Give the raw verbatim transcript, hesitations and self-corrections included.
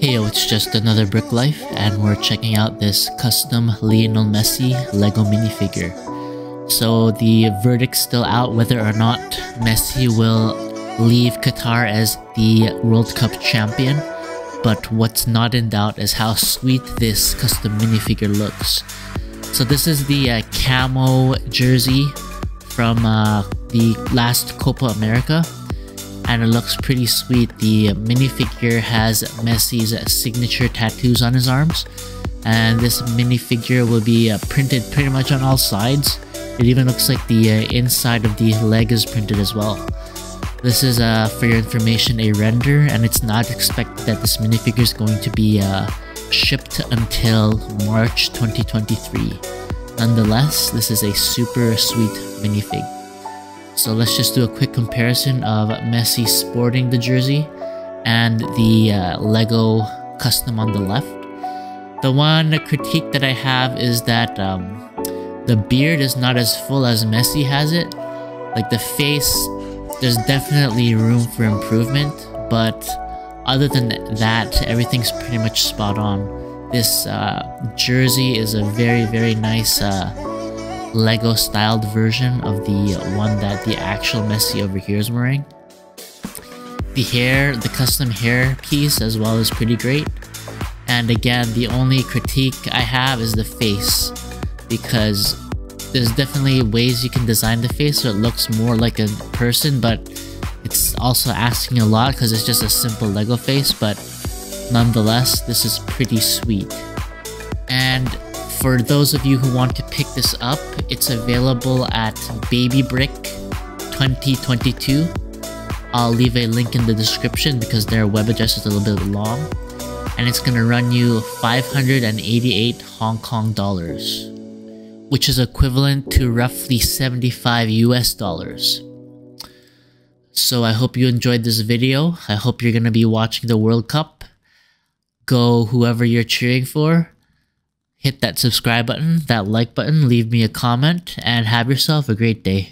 Hey yo, it's Just Another Brick Life, and we're checking out this custom Lionel Messi Lego minifigure. So the verdict's still out whether or not Messi will leave Qatar as the World Cup champion, but what's not in doubt is how sweet this custom minifigure looks. So this is the uh, camo jersey from uh, the last Copa America, and it looks pretty sweet. The minifigure has Messi's signature tattoos on his arms, and this minifigure will be uh, printed pretty much on all sides. It even looks like the uh, inside of the leg is printed as well. This is, uh, for your information, a render, and it's not expected that this minifigure is going to be uh, shipped until March twenty twenty-three. Nonetheless, this is a super sweet minifig. So let's just do a quick comparison of Messi sporting the jersey and the uh, Lego custom on the left. The one critique that I have is that um, the beard is not as full as Messi has it. Like the face, there's definitely room for improvement, but other than that, everything's pretty much spot on. This uh, jersey is a very, very nice uh, Lego styled version of the one that the actual Messi over here is wearing. The hair, the custom hair piece as well, is pretty great. And again, the only critique I have is the face, because there's definitely ways you can design the face so it looks more like a person, but it's also asking a lot because it's just a simple Lego face. But nonetheless, this is pretty sweet. And for those of you who want to pick this up, it's available at Baby Brick twenty twenty-two. I'll leave a link in the description because their web address is a little bit long. And it's going to run you five hundred eighty-eight Hong Kong dollars, which is equivalent to roughly seventy-five U S dollars. So I hope you enjoyed this video. I hope you're going to be watching the World Cup. Go whoever you're cheering for. Hit that subscribe button, that like button, leave me a comment, and have yourself a great day.